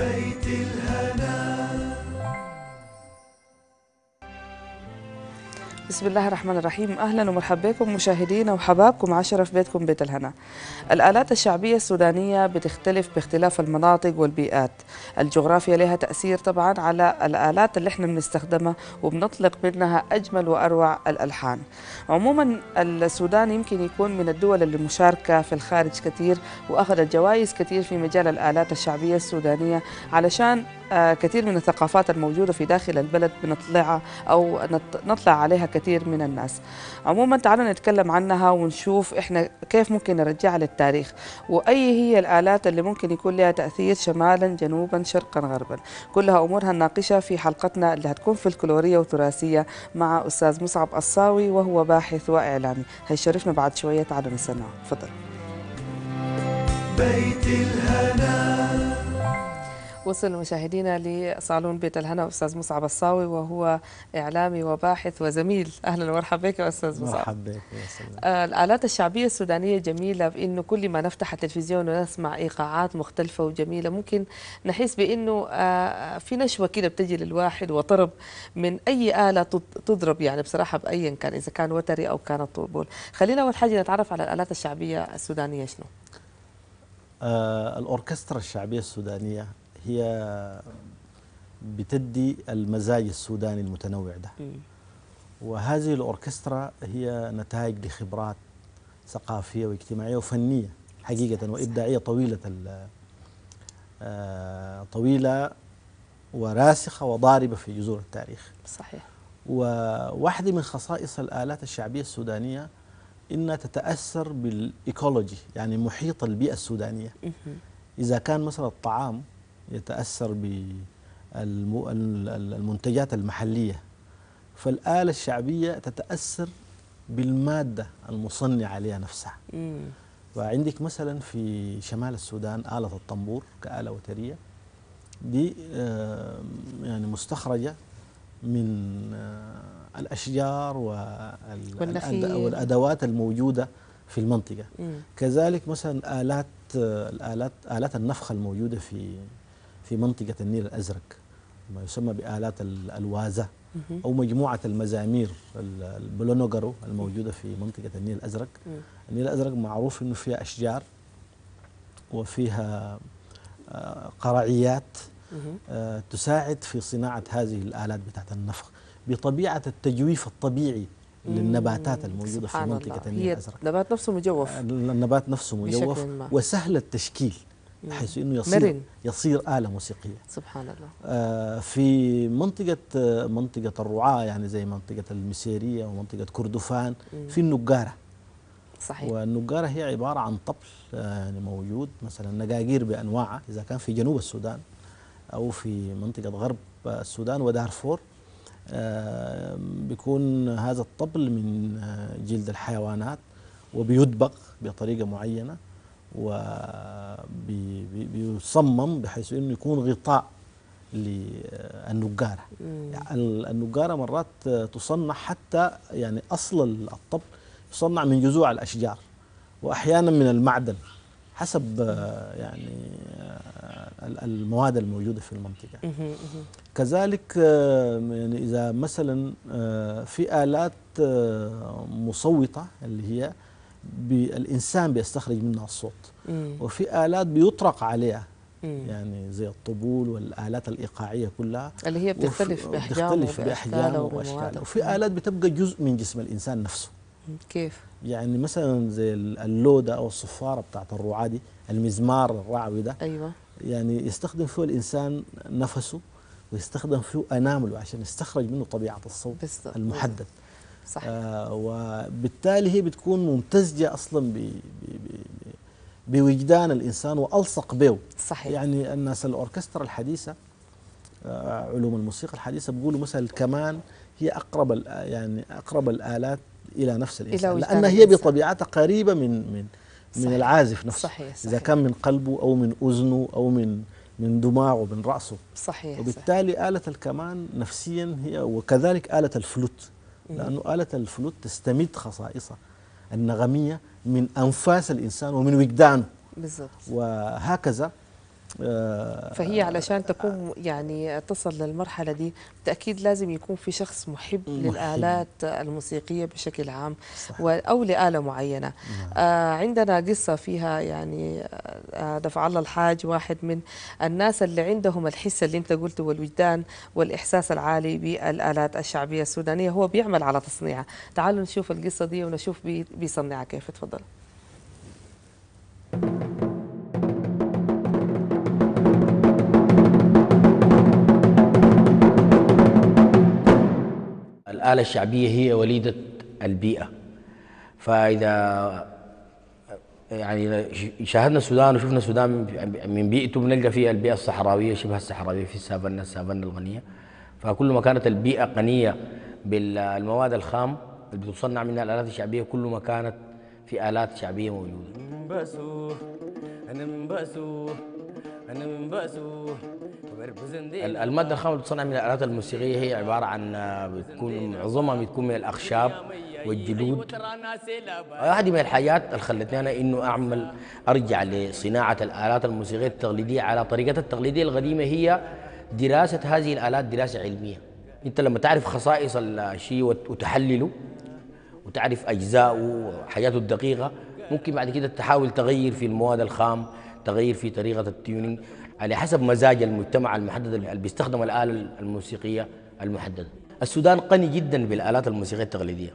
بيت الهنا. بسم الله الرحمن الرحيم، أهلا ومرحبا بكم مشاهدينا وحبابكم عشرة في بيتكم بيت الهنا. الآلات الشعبية السودانية بتختلف باختلاف المناطق والبيئات، الجغرافيا لها تأثير طبعا على الآلات اللي احنا بنستخدمها وبنطلق منها أجمل وأروع الألحان. عموما السودان يمكن يكون من الدول اللي مشاركة في الخارج كثير وأخذت جوائز كثير في مجال الآلات الشعبية السودانية، علشان كثير من الثقافات الموجودة في داخل البلد بنطلعها أو نطلع عليها كثير من الناس. عموما تعالوا نتكلم عنها ونشوف احنا كيف ممكن نرجعها للتاريخ، واي هي الآلات اللي ممكن يكون لها تأثير شمالا جنوبا شرقا غربا. كلها امورها نناقشها في حلقتنا اللي هتكون فلكلورية وتراثية مع استاذ مصعب الصاوي، وهو باحث واعلامي هيشرفنا بعد شوية. تعالوا نسمعه، تفضل. بيت الهنا. وصل مشاهدينا لصالون بيت الهنا أستاذ مصعب الصاوي، وهو إعلامي وباحث وزميل. أهلا ومرحبا بك أستاذ مصعب. مرحبا بك يا سلام. الآلات الشعبية السودانية جميلة بأنه كل ما نفتح التلفزيون ونسمع إيقاعات مختلفة وجميلة، ممكن نحس بأنه في نشوة كده بتجي للواحد وطرب من أي آلة تضرب، يعني بصراحة بأيا كان، إذا كان وتري أو كان طربول. خلينا أول حاجة نتعرف على الآلات الشعبية السودانية شنو؟ الأوركسترا الشعبية السودانية هي بتدي المزاج السوداني المتنوع ده، وهذه الأوركسترا هي نتائج لخبرات ثقافية واجتماعية وفنية حقيقة وإبداعية طويلة وراسخة وضاربة في جذور التاريخ. صحيح. وواحدة من خصائص الآلات الشعبية السودانية إنها تتأثر بالإيكولوجي، يعني محيط البيئة السودانية. إذا كان مثلا الطعام يتأثر بالمنتجات المحلية، فالآلة الشعبية تتأثر بالمادة المصنعة عليها نفسها. وعندك مثلا في شمال السودان آلة الطنبور كآلة وترية، دي يعني مستخرجة من الأشجار والأدوات الموجودة في المنطقة. كذلك مثلا آلات النفخ الموجودة في منطقة النيل الأزرق، ما يسمى بآلات الوازة، أو مجموعة المزامير البلونوغرو الموجودة في منطقة النيل الأزرق. النيل الأزرق معروف أنه فيها أشجار وفيها قرعيات تساعد في صناعة هذه الآلات بتاعت النفخ بطبيعة التجويف الطبيعي للنباتات الموجودة في منطقة النيل الأزرق. النبات نفسه مجوف. النبات نفسه مجوف وسهل التشكيل، حيث انه يصير آلة موسيقية. سبحان الله. في منطقة الرعاة، يعني زي منطقة المسيرية ومنطقة كردفان، في النجارة. صحيح. والنجارة هي عبارة عن طبل يعني موجود، مثلا نجاجير بأنواعها إذا كان في جنوب السودان أو في منطقة غرب السودان ودارفور، بيكون هذا الطبل من جلد الحيوانات وبيدبغ بطريقة معينة وبيصمم بحيث انه يكون غطاء للنجاره. يعني النجاره مرات تصنع حتى، يعني اصل الطبل يصنع من جذوع الاشجار واحيانا من المعدن حسب يعني المواد الموجوده في المنطقه. كذلك يعني اذا مثلا في آلات مصوته اللي هي الإنسان بيستخرج منها الصوت، وفي آلات بيطرق عليها، يعني زي الطبول والآلات الإيقاعية كلها اللي هي بتختلف بأحجامه وأشكاله، وفي آلات بتبقى جزء من جسم الإنسان نفسه. كيف؟ يعني مثلا زي اللودة أو الصفارة بتاعت الرعاة دي، المزمار الرعوي ده. أيوة. يعني يستخدم فيه الإنسان نفسه ويستخدم فيه أنامله عشان يستخرج منه طبيعة الصوت المحدد. صحيح. وبالتالي هي بتكون ممتزجة أصلا بوجدان الإنسان وألصق به. صحيح. يعني الناس الأوركسترا الحديثة، علوم الموسيقى الحديثة، بيقولوا مثلا الكمان هي أقرب الآلات إلى نفس الإنسان، لأن هي بطبيعتها قريبة من العازف نفسه. صحيح. صحيح. إذا كان من قلبه أو من أذنه أو من دماغه ومن رأسه. صحيح. وبالتالي صحيح. آلة الكمان نفسيا هي، وكذلك آلة الفلوت، لأنه آلة الفلوت تستمد خصائصها النغمية من أنفاس الإنسان ومن وجدانه. بالضبط. وهكذا فهي علشان تقوم يعني تصل للمرحلة دي بالتأكيد لازم يكون في شخص محب للآلات الموسيقية بشكل عام أو لآلة معينة. عندنا قصة فيها يعني دفع الله الحاج واحد من الناس اللي عندهم الحس اللي انت قلته والوجدان والإحساس العالي بالآلات الشعبية السودانية، هو بيعمل على تصنيعها. تعالوا نشوف القصة دي ونشوف بيصنعها كيف. تفضل. الآلة الشعبية هي وليدة البيئة، فإذا يعني شاهدنا السودان وشفنا السودان من بيئته بنلقى فيها البيئة الصحراوية شبه الصحراوية في السافانا، السافانا الغنية، فكل ما كانت البيئة غنية بالمواد الخام اللي بتصنع منها الآلات الشعبية كل ما كانت في آلات شعبية موجودة. المادة الخام اللي بتصنع من الآلات الموسيقية هي عبارة عن بتكون معظمها بتكون من الأخشاب والجلود. واحدة من الحاجات اللي خلتني أنا إنه أعمل أرجع لصناعة الآلات الموسيقية التقليدية على طريقتها التقليدية القديمة هي دراسة هذه الآلات دراسة علمية. أنت لما تعرف خصائص الشيء وتحلله وتعرف أجزائه وحياته الدقيقة ممكن بعد كده تحاول تغير في المواد الخام، تغير في طريقة التيونينج على حسب مزاج المجتمع المحدد اللي بيستخدم الآلة الموسيقية المحددة. السودان غني جدا بالآلات الموسيقية التقليدية،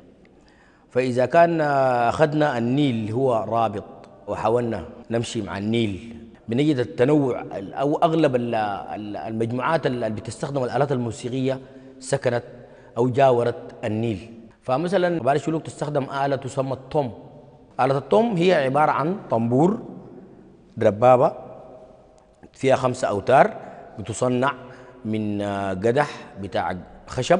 فإذا كان أخذنا النيل هو رابط وحاولنا نمشي مع النيل بنجد التنوع أو أغلب المجموعات اللي بتستخدم الآلات الموسيقية سكنت أو جاورت النيل. فمثلا قبائل الشلوك تستخدم آلة تسمى الطم. آلة الطم هي عبارة عن طنبور دبابة فيها 5 أوتار بتصنع من قدح بتاع خشب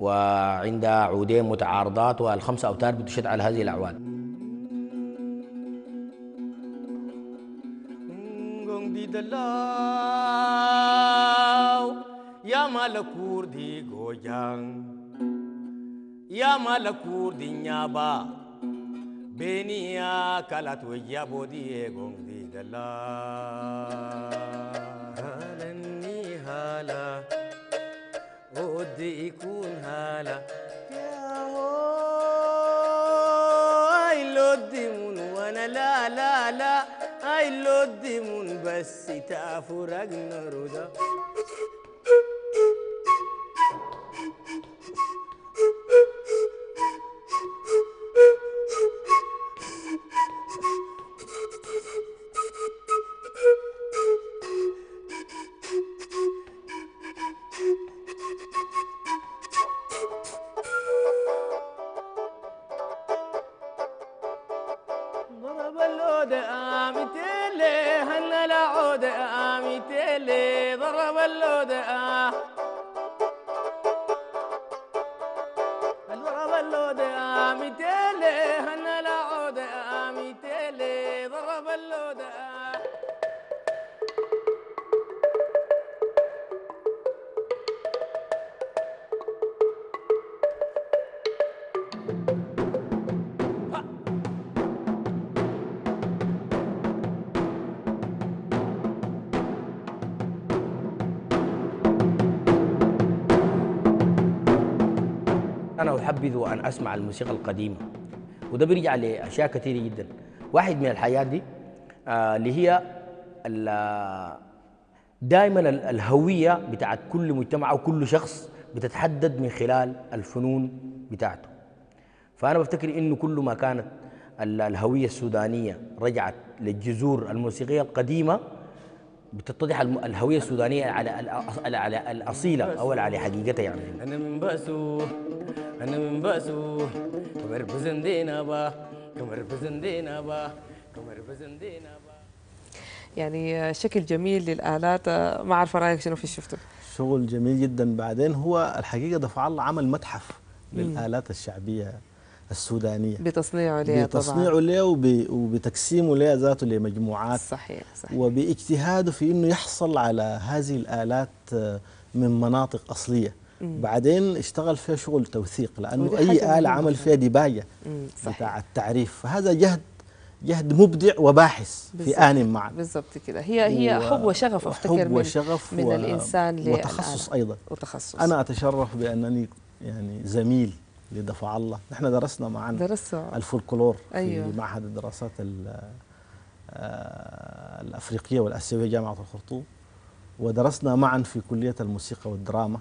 وعندها عودين متعارضات وال5 أوتار بتشد على هذه الأعواد. بنيا كالات ويا بودي غوندي دلا هالني هالا ودي يكون هالا يا هاي لودي من وانا لا لا لا هاي لودي من بس تافرقنا رودا. أنا أحبذ أن أسمع الموسيقى القديمة وده بيرجع لأشياء كثيرة جدا. واحد من الحياة دي اللي هي دائما الهوية بتاعت كل مجتمع أو كل شخص بتتحدد من خلال الفنون بتاعته. فأنا بفتكر إنه كل ما كانت الهوية السودانية رجعت للجذور الموسيقية القديمة بتتضح الهوية السودانية على الأصيلة أو على حقيقتها. يعني أنا من بأسو كمر بزندينا با كمر بزندينا با كمر بزندينا با. يعني شكل جميل للآلات، ما أعرف رأيك شنو في شفته؟ شغل جميل جدا. بعدين هو الحقيقة دفع الله عمل متحف للآلات الشعبية السودانية بتصنيعه ليه، بتصنيعه ليه وبتقسيمه ليه ذاته لمجموعات. صحيح صحيح. وباجتهاده في إنه يحصل على هذه الآلات من مناطق أصلية. بعدين اشتغل فيها شغل توثيق لأنه أي آلة عمل فيها دباية بتاع التعريف، فهذا جهد جهد مبدع وباحث في آن معا. بالضبط كده، هي حب وشغف، افتكر من الإنسان وتخصص أيضا وتخصص. أنا أتشرف بأنني يعني زميل لدفع الله، نحن درسنا معا الفولكلور في معهد الدراسات الأفريقية والآسيوية جامعة الخرطوم، ودرسنا معا في كلية الموسيقى والدراما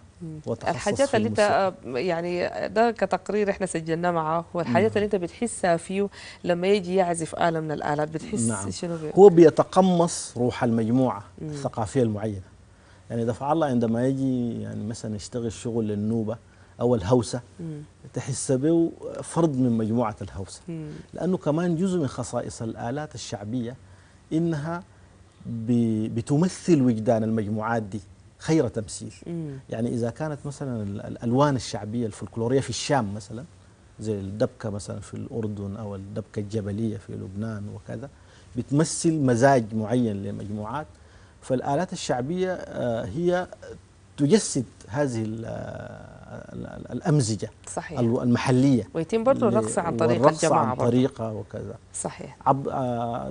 وتخصص الحاجات اللي انت يعني ده كتقرير احنا سجلناه معاه، والحاجات اللي انت بتحسها فيه لما يجي يعزف آلة من الآلات بتحس شنو هو بيتقمص روح المجموعة الثقافية المعينة. يعني دفع الله عندما يجي يعني مثلا يشتغل شغل للنوبة أو الهوسة تحس به فرد من مجموعة الهوسة، لأنه كمان جزء من خصائص الآلات الشعبية إنها بتمثل وجدان المجموعات دي خير تمثيل. يعني إذا كانت مثلا الألوان الشعبية الفولكلورية في الشام مثلا زي الدبكة مثلا في الأردن أو الدبكة الجبلية في لبنان وكذا بتمثل مزاج معين للمجموعات، فالآلات الشعبية هي تجسد هذه الأمزجة صحيح المحلية، ويتم برضه الرقص عن طريق الجماعة عن طريقة وكذا صحيح.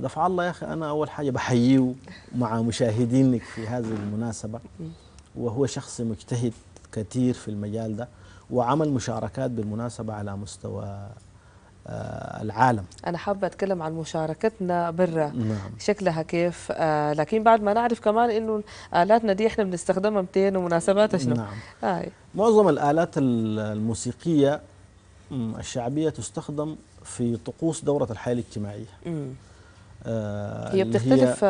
دفع الله يا أخي أنا أول حاجة بحييه مع مشاهدينك في هذه المناسبة، وهو شخص مجتهد كثير في المجال ده وعمل مشاركات بالمناسبة على مستوى العالم. أنا حابة أتكلم عن مشاركتنا برا شكلها كيف، لكن بعد ما نعرف كمان إنه آلاتنا دي إحنا بنستخدمها متين ومناسباتها شنو. معظم الآلات الموسيقية الشعبية تستخدم في طقوس دورة الحياة الاجتماعية. هي بتختلف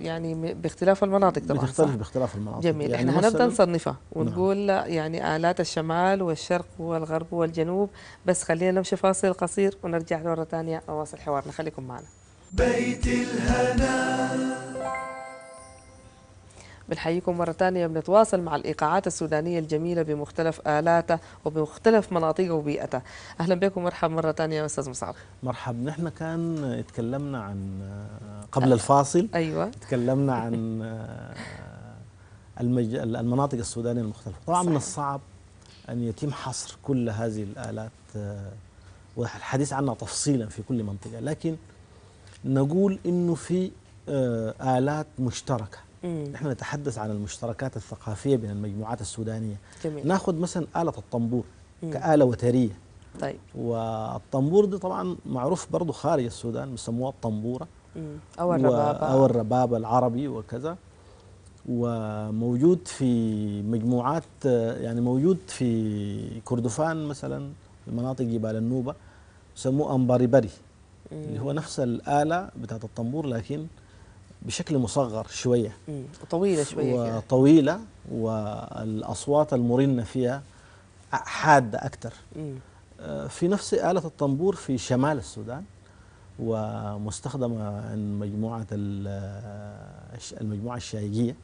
يعني باختلاف المناطق طبعا. بتختلف باختلاف المناطق. جميل، يعني احنا هنبدا نصنفها ونقول يعني آلات الشمال والشرق والغرب والجنوب، بس خلينا نمشي فاصل قصير ونرجع مرة ثانية نواصل حوارنا، خليكم معنا. بيت الهنا، بنحييكم مرة ثانية، بنتواصل مع الإيقاعات السودانية الجميلة بمختلف آلاتها وبمختلف مناطقها وبيئتها. أهلا بكم، مرحبا مرة ثانية يا أستاذ مصعب. مرحبا. نحن كان اتكلمنا عن قبل الفاصل أيوة اتكلمنا عن المناطق السودانية المختلفة. طبعا من الصعب أن يتم حصر كل هذه الآلات والحديث عنها تفصيلا في كل منطقة، لكن نقول إنه في آلات مشتركة. نحن نتحدث عن المشتركات الثقافية بين المجموعات السودانية. جميل. ناخذ مثلا آلة الطنبور كآلة وترية. طيب. والطنبور دي طبعا معروف برضه خارج السودان بسموها الطنبورة أو الربابة أو الربابة العربي وكذا، وموجود في مجموعات يعني موجود في كردفان مثلا في مناطق جبال النوبة بسموه أمباريبري اللي هو نفس الآلة بتاعت الطنبور لكن بشكل مصغر شوية وطويلة شوية وطويلة، والأصوات المرنة فيها حادة أكثر. في نفس آلة الطنبور في شمال السودان ومستخدمة عند المجموعة الشايقية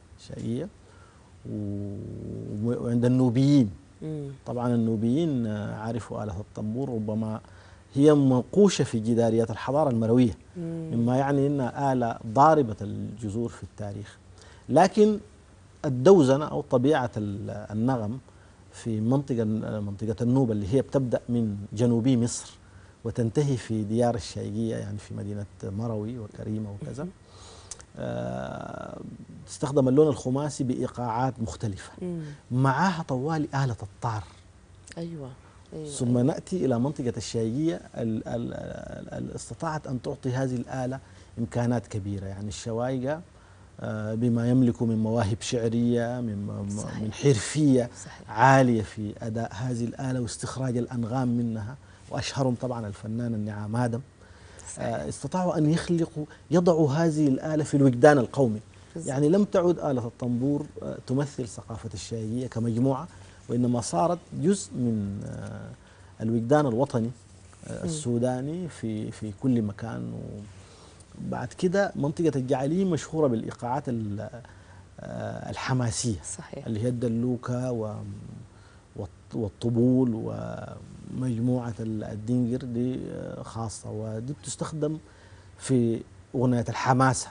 وعند النوبيين. طبعا النوبيين عارفوا آلة الطنبور، ربما هي منقوشة في جداريات الحضارة المروية، مما يعني أنها آلة ضاربة الجذور في التاريخ، لكن الدوزنة أو طبيعة النغم في منطقة النوبة اللي هي بتبدأ من جنوبي مصر وتنتهي في ديار الشايقية يعني في مدينة مروي وكريمة وكذا، تستخدم اللون الخماسي بإيقاعات مختلفة، معاها طوالي آلة الطار. أيوة. ثم نأتي إلى منطقة الشايقية اللي استطاعت أن تعطي هذه الآلة إمكانات كبيرة. يعني الشوايقة بما يملك من مواهب شعرية من حرفية عالية في أداء هذه الآلة واستخراج الأنغام منها، وأشهرهم طبعا الفنان النعام آدم. استطاعوا أن يضعوا هذه الآلة في الوجدان القومي. يعني لم تعد آلة الطنبور تمثل ثقافة الشايقية كمجموعة، وإنما صارت جزء من الوجدان الوطني السوداني في كل مكان. وبعد كده منطقة الجعلي مشهورة بالإيقاعات الحماسية صحيح. اللي هي الدلوكة والطبول ومجموعة الدينجر دي خاصة، ودي بتستخدم في أغنية الحماسة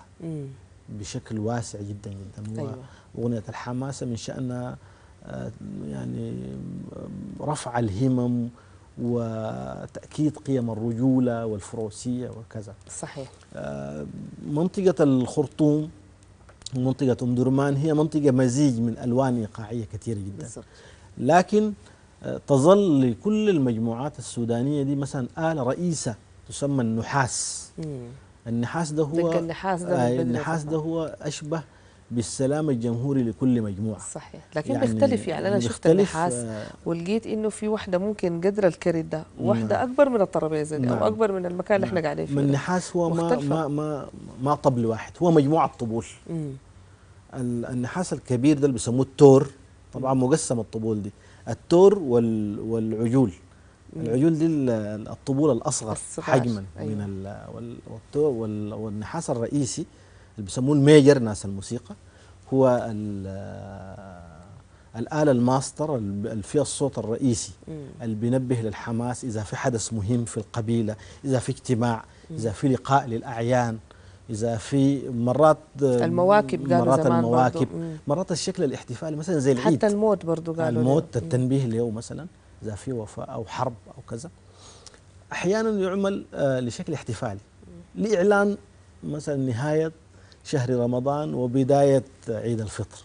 بشكل واسع جدا جدا. أيوة. وأغنية الحماسة من شأنها يعني رفع الهمم وتأكيد قيم الرجولة والفروسية وكذا. صحيح. منطقة الخرطوم ومنطقة أم درمان هي منطقة مزيج من ألوان إيقاعية كثيرة جدا. بالضبط. لكن تظل لكل المجموعات السودانية دي مثلا آلة رئيسة تسمى النحاس. النحاس ده هو النحاس ده هو أشبه بالسلام الجمهوري لكل مجموعة. صحيح. لكن يعني بيختلف، يعني أنا شفت النحاس ولقيت إنه في واحدة ممكن قدر الكريد ده، واحدة أكبر من الطرابيزة دي أو أكبر من المكان اللي إحنا قاعدين فيه. من النحاس هو ما طبل واحد، هو مجموعة طبول. النحاس الكبير ده اللي بيسموه التور، طبعا مقسم الطبول دي، التور والعجول. العجول دي الطبول الأصغر حجما. أيوة. من والتور والنحاس الرئيسي اللي بيسموه الميجر ناس الموسيقى، هو الآلة الماستر اللي فيها الصوت الرئيسي اللي بينبه للحماس إذا في حدث مهم في القبيلة، إذا في اجتماع، إذا في لقاء للأعيان، إذا في مرات المواكب، مرات الشكل الاحتفالي مثلا زي العيد، حتى الموت برضو قالوا الموت التنبيه اليوم مثلا إذا في وفاة أو حرب أو كذا، أحيانا يعمل لشكل احتفالي لإعلان مثلا نهاية شهر رمضان وبداية عيد الفطر.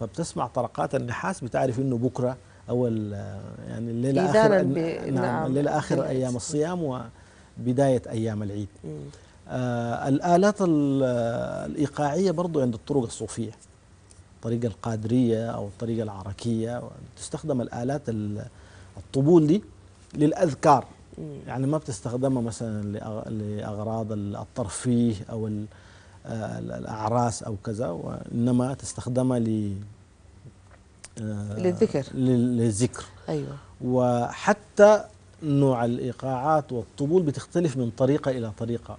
فبتسمع طرقات النحاس بتعرف إنه بكرة أول، يعني الليلة آخر، نعم الليلة آخر أيام الصيام وبداية أيام العيد. الآلات الإيقاعية برضو عند الطرق الصوفية، الطريقة القادرية أو الطريقة العركية، تستخدم الآلات الطبول دي للأذكار، يعني ما بتستخدمها مثلا لأغراض الترفيه أو الأعراس أو كذا، وإنما تستخدمها للذكر. أيوة. وحتى نوع الإيقاعات والطبول بتختلف من طريقة إلى طريقة،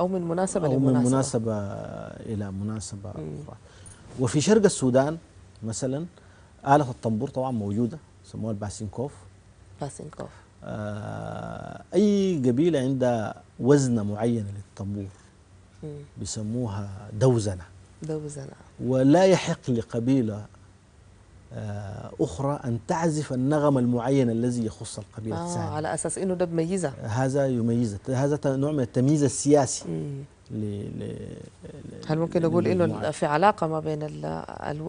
أو من مناسبة لمناسبة، من مناسبة إلى مناسبة أخرى. وفي شرق السودان مثلا آلة الطنبور طبعا موجودة، سموها الباسينكوف. باسينكوف. أي قبيلة عندها وزنة معينة للطنبور بيسموها دوزنة. دوزنة. ولا يحق لقبيلة أخرى أن تعزف النغم المعين الذي يخص القبيلة الثانية. على أساس إنه ده بميزها. هذا يميزها، هذا نوع من التمييز السياسي. هل ممكن نقول إنه في علاقة ما بين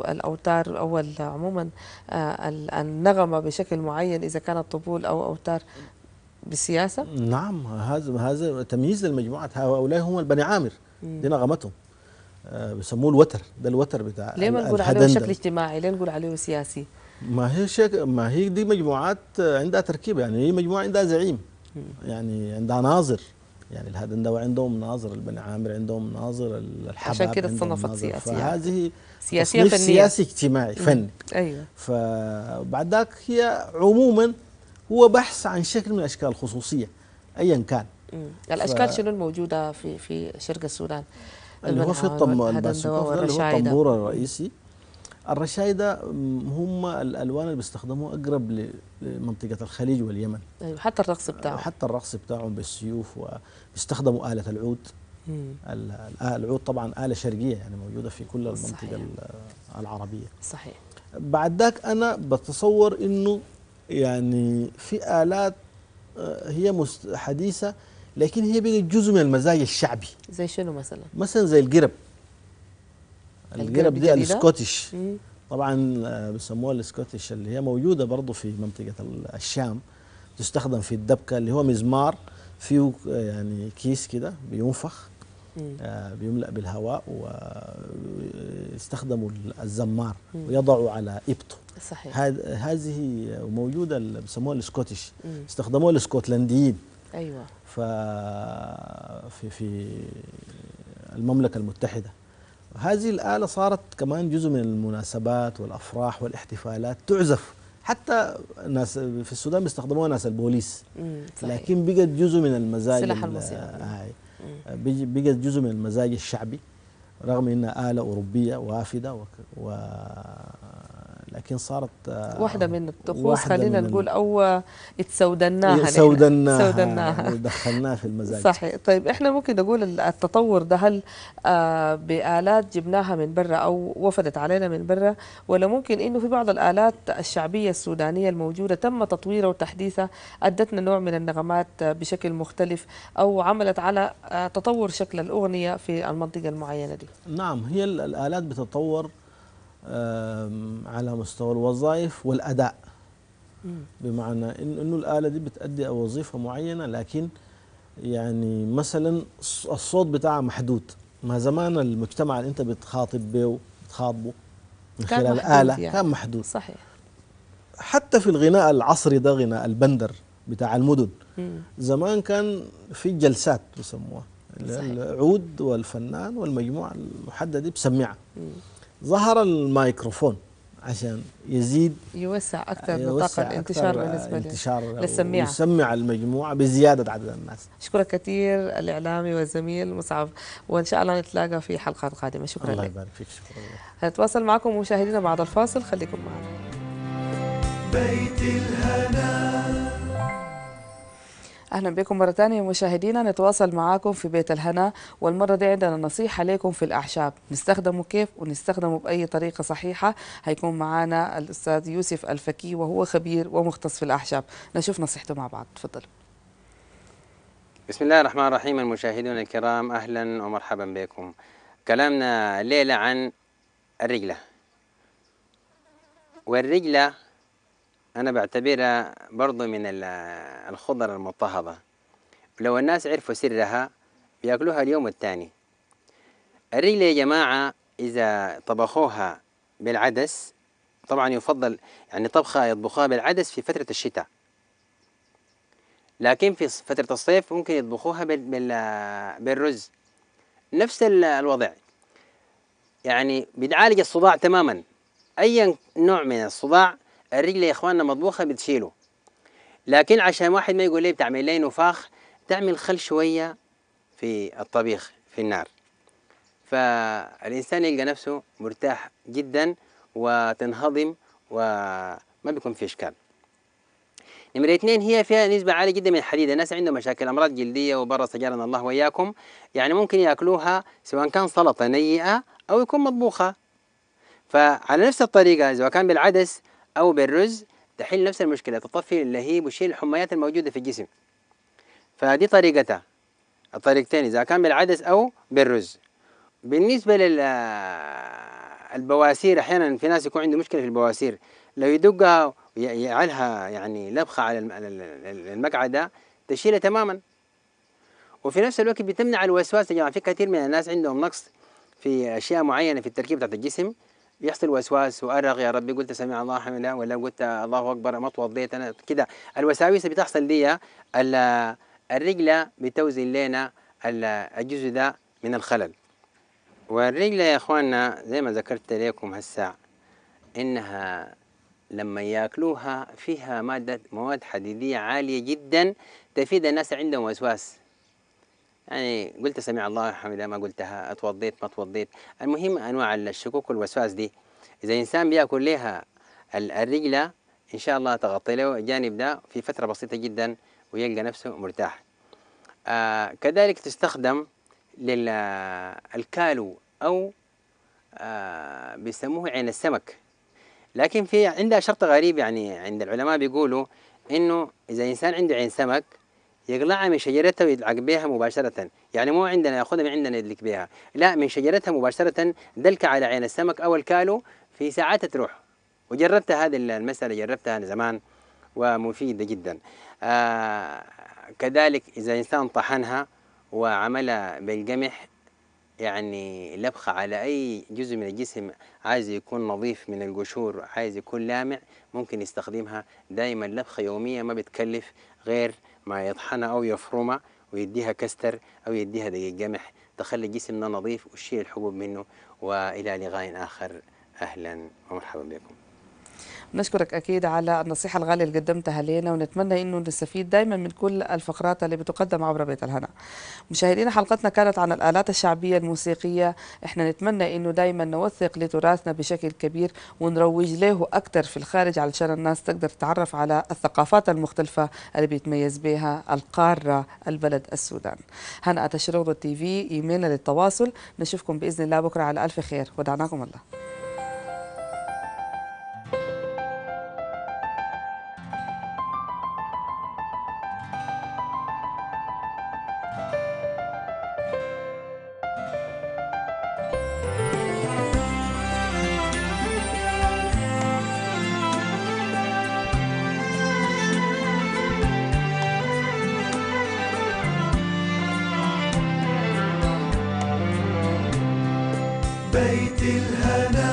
الأوتار أو عموما النغمة بشكل معين إذا كانت طبول أو أوتار بالسياسة؟ نعم، هذا تمييز للمجموعات. هؤلاء هم البني عامر، دي نغمتهم بيسموه الوتر، ده الوتر بتاع الحدندة. ليه ما نقول عليه بشكل اجتماعي؟ ليه نقول عليه سياسي؟ ما هي دي مجموعات عندها تركيبة، يعني هي مجموعة عندها زعيم، يعني عندها ناظر، يعني الهدندوة عندهم ناظر، البني عامر عندهم ناظر، الحباب عشان كده تصنفت سياسية. فهذه سياسية فنية، سياسي اجتماعي فني. أيوة. فبعد ذاك هي عموما هو بحث عن شكل من أشكال الخصوصية أيا كان. الأشكال شنو الموجودة في شرق السودان؟ اللي هو في الطنبور الرئيسي، الرشايدة هم الألوان اللي بيستخدموها أقرب لمنطقة الخليج واليمن. أيوة. حتى الرقص بتاعهم، بالسيوف، وبيستخدموا آلة العود. العود طبعا آلة شرقية، يعني موجودة في كل المنطقة. صحيح. العربية. صحيح. بعد ذاك أنا بتصور إنه يعني في آلات هي حديثة لكن هي بقت جزء من المزايا الشعبي. زي شنو مثلا؟ مثلا زي القرب. القرب دي الاسكوتش، طبعا بيسموها الاسكوتش، اللي هي موجوده برضه في منطقه الشام، تستخدم في الدبكه، اللي هو مزمار فيه يعني كيس كده بينفخ، بيملأ بالهواء، ويستخدموا الزمار ويضعوا على إبطه. صحيح. هذه موجوده بيسموها الاسكوتش، استخدموها الاسكتلنديين. ايوه. في المملكه المتحده. هذه الآلة صارت كمان جزء من المناسبات والأفراح والاحتفالات، تعزف حتى ناس في السودان بيستخدموها ناس البوليس. صحيح. لكن بقت جزء من المزاج، سلاح المصير. بقت جزء من المزاج الشعبي رغم أنها آلة أوروبية وافدة، لكن صارت واحدة من الطقوس، خلينا نقول أو اتسودناها، يعني دخلناها في المزاج. صحيح. طيب احنا ممكن نقول التطور ده هل بآلات جبناها من برا أو وفدت علينا من برا، ولا ممكن إنه في بعض الآلات الشعبية السودانية الموجودة تم تطويرها وتحديثها، أدتنا نوع من النغمات بشكل مختلف أو عملت على تطور شكل الأغنية في المنطقة المعينة دي؟ نعم، هي الآلات بتتطور على مستوى الوظائف والأداء، بمعنى إنه الآلة دي بتأدي وظيفة معينة، لكن يعني مثلا الصوت بتاعها محدود. ما زمان المجتمع اللي أنت بتخاطب به بتخاطبه من خلال آلة يعني كان محدود. صحيح. حتى في الغناء العصري ده، غناء البندر بتاع المدن، زمان كان في جلسات بيسموها، العود والفنان والمجموعة المحددة بسمعها. ظهر الميكروفون عشان يزيد يوسع أكثر نطاق الانتشار بالنسبة للسميعة، يسمع المجموعة بزيادة عدد الناس. أشكرك كثير الإعلامي والزميل مصعب، وإن شاء الله نتلاقى في حلقات قادمة. شكرا لك. الله يبارك فيك. شكرا لك. هنتواصل معكم مشاهدينا بعد الفاصل، خليكم معنا. بيت الهنا. أهلا بكم مرة ثانية مشاهدينا، نتواصل معاكم في بيت الهنا، والمرة دي عندنا نصيحة لكم في الأعشاب، نستخدمه كيف ونستخدمه بأي طريقة صحيحة. هيكون معنا الأستاذ يوسف الفكي، وهو خبير ومختص في الأعشاب، نشوف نصيحته مع بعض. تفضل. بسم الله الرحمن الرحيم. المشاهدون الكرام أهلا ومرحبا بكم. كلامنا الليلة عن الرجلة، والرجلة أنا بعتبرها برضو من الخضر المضطهدة، لو الناس عرفوا سرها بيأكلوها اليوم الثاني. الرجل يا جماعة إذا طبخوها بالعدس، طبعا يفضل يعني طبخها يطبخوها بالعدس في فترة الشتاء، لكن في فترة الصيف ممكن يطبخوها بالرز. نفس الوضع، يعني بتعالج الصداع تماما، أي نوع من الصداع الرجل يا اخواننا مطبوخه بتشيله. لكن عشان واحد ما يقول لي بتعمل لي نفاخ، تعمل خل شويه في الطبيخ في النار، فالانسان يلقى نفسه مرتاح جدا وتنهضم وما بيكون في اشكال. نمرة 2، هي فيها نسبه عاليه جدا من الحديد. الناس عندهم مشاكل، امراض جلديه وبرص، اجارنا الله واياكم، يعني ممكن ياكلوها سواء كان سلطه نيئه او يكون مطبوخه. فعلى نفس الطريقه اذا كان بالعدس أو بالرز تحل نفس المشكلة، تطفي اللهيب وتشيل الحميات الموجودة في الجسم. فدي طريقتها، الطريقتين إذا كان بالعدس أو بالرز. بالنسبة للبواسير، أحيانا في ناس يكون عنده مشكلة في البواسير، لو يدقها ويعلها يعني لبخة على المقعدة تشيلها تماما. وفي نفس الوقت بتمنع الوسواس. يا جماعة في كثير من الناس عندهم نقص في أشياء معينة في التركيب بتاعت الجسم، يحصل وسواس وأرغ، يا ربي قلت سمع الله حمده، ولا قلت الله أكبر، ما توضيت أنا كده، الوساويس بتحصل دي. الرجلة بتوزن لنا الجزء ده من الخلل. والرجلة يا إخواننا زي ما ذكرت لكم هسا، إنها لما يأكلوها فيها مواد حديدية عالية جدا تفيد الناس عندهم وسواس، يعني قلت سمع الله حمده، ما قلتها، اتوضيت، ما توضيت. المهم انواع الشكوك والوسواس دي، اذا انسان بياكل لها الرجله ان شاء الله تغطي له الجانب ده في فتره بسيطه جدا ويلقى نفسه مرتاح. كذلك تستخدم للكالو او بيسموه عين السمك، لكن في عندها شرط غريب، يعني عند العلماء بيقولوا انه اذا انسان عنده عين سمك يقلعها من شجرتها ويدلق بها مباشرة، يعني مو عندنا ياخذها من عندنا يدلك بها، لا، من شجرتها مباشرة، دلكة على عين السمك أو الكالو في ساعات تروح. وجربت هذه المسألة، جربتها أنا زمان ومفيدة جدا. كذلك إذا إنسان طحنها وعملها بالقمح، يعني لبخة على أي جزء من الجسم عايز يكون نظيف من القشور، عايز يكون لامع، ممكن يستخدمها دائما. لبخة يومية ما بتكلف غير ما يطحنها أو يفرمها ويديها كستر أو يديها دقيق قمح، تخلي جسمنا نظيف وتشيل الحبوب منه. وإلى لقاء آخر، أهلا ومرحبا بكم. بنشكرك اكيد على النصيحه الغاليه اللي قدمتها لينا، ونتمنى انه نستفيد دائما من كل الفقرات اللي بتقدم عبر بيت الهنا. مشاهدينا، حلقتنا كانت عن الالات الشعبيه الموسيقيه، احنا نتمنى انه دائما نوثق لتراثنا بشكل كبير ونروج له اكثر في الخارج علشان الناس تقدر تتعرف على الثقافات المختلفه اللي بيتميز بها القاره البلد السودان. هنا تشرغ تي في ايميلنا للتواصل، نشوفكم باذن الله بكره على الف خير، ودعناكم الله. بيت الهنا.